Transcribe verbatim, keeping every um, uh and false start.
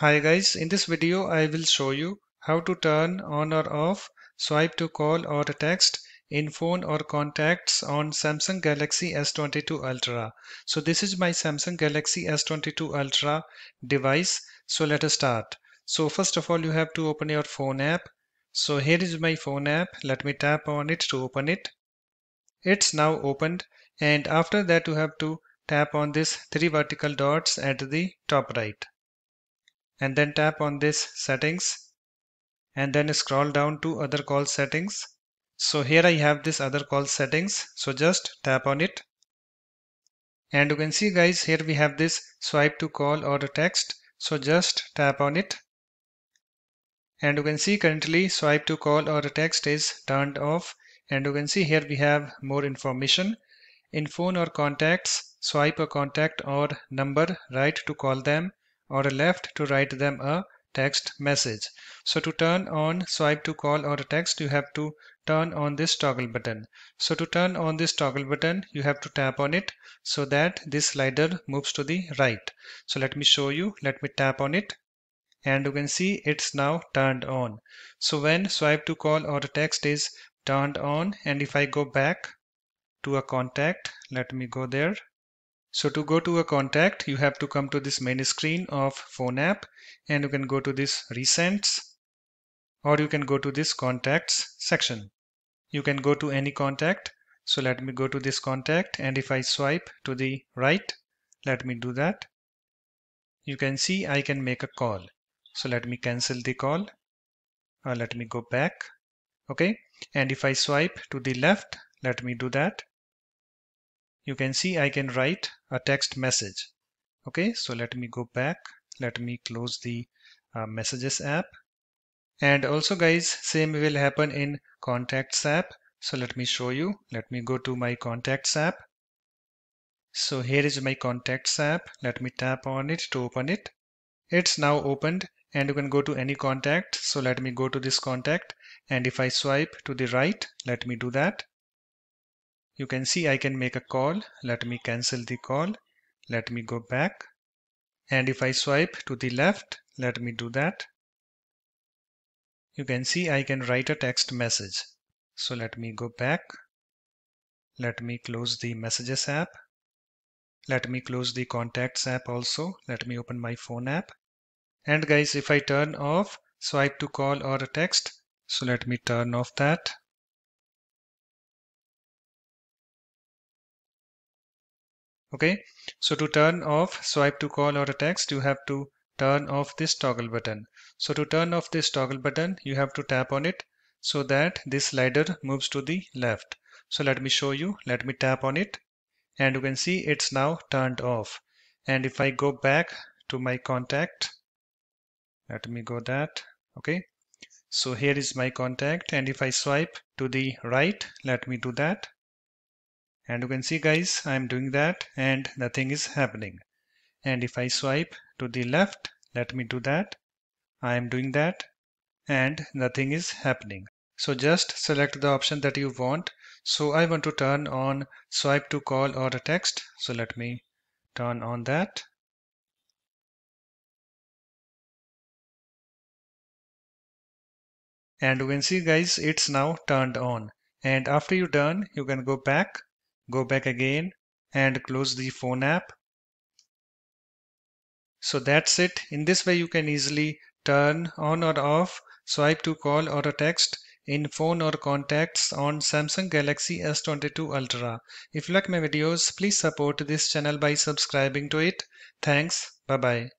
Hi guys, in this video I will show you how to turn on or off swipe to call or text in phone or contacts on Samsung Galaxy S twenty-two Ultra. So this is my Samsung Galaxy S twenty-two Ultra device. So let us start. So first of all you have to open your phone app. So here is my phone app. Let me tap on it to open it. It's now opened, and after that you have to tap on this three vertical dots at the top right. And then tap on this settings, and then scroll down to other call settings. So here I have this other call settings. So just tap on it. And you can see guys, here we have this swipe to call or text. So just tap on it. And you can see currently swipe to call or text is turned off. And you can see here we have more information. In phone or contacts, swipe a contact or number right to call them, or left to write them a text message. So to turn on swipe to call or text, you have to turn on this toggle button. So to turn on this toggle button, you have to tap on it so that this slider moves to the right. So let me show you. Let me tap on it. And you can see it's now turned on. So when swipe to call or text is turned on, and if I go back to a contact, let me go there. So to go to a contact, you have to come to this main screen of phone app, and you can go to this recents, or you can go to this contacts section. You can go to any contact. So let me go to this contact, and if I swipe to the right, let me do that. You can see I can make a call. So let me cancel the call, or let me go back. Okay, and if I swipe to the left, let me do that. You can see I can write a text message. Okay, so let me go back. Let me close the uh, messages app. And also guys, same will happen in contacts app. So let me show you. Let me go to my contacts app. So here is my contacts app. Let me tap on it to open it. It's now opened, and you can go to any contact. So let me go to this contact, and if I swipe to the right, let me do that. You can see I can make a call. Let me cancel the call. Let me go back. And if I swipe to the left, let me do that. You can see I can write a text message. So let me go back. Let me close the messages app. Let me close the contacts app also. Let me open my phone app. And guys, if I turn off swipe to call or text, so let me turn off that. Okay, so to turn off swipe to call or text, you have to turn off this toggle button. So to turn off this toggle button, you have to tap on it so that this slider moves to the left. So let me show you. Let me tap on it, and you can see it's now turned off. And if I go back to my contact, let me go that. Okay, so here is my contact, and if I swipe to the right, let me do that. And you can see guys, I am doing that and nothing is happening. And if I swipe to the left, let me do that. I am doing that and nothing is happening. So just select the option that you want. So I want to turn on swipe to call or text. So let me turn on that. And you can see guys, it's now turned on. And after you're done, you can go back. Go back again and close the phone app. So that's it. In this way you can easily turn on or off swipe to call or text in phone or contacts on Samsung Galaxy S twenty-two Ultra. If you like my videos, please support this channel by subscribing to it. Thanks. Bye bye.